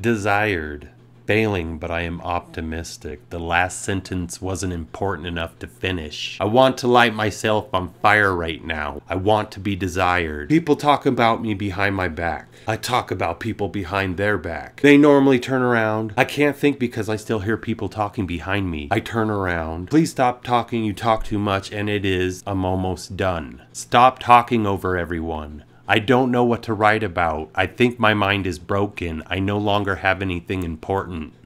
Desired. Failing, but I am optimistic. The last sentence wasn't important enough to finish. I want to light myself on fire right now. I want to be desired. People talk about me behind my back. I talk about people behind their back. They normally turn around. I can't think because I still hear people talking behind me. I turn around. Please stop talking. You talk too much, and it is. I'm almost done. Stop talking over everyone. I don't know what to write about. I think my mind is broken. I no longer have anything important.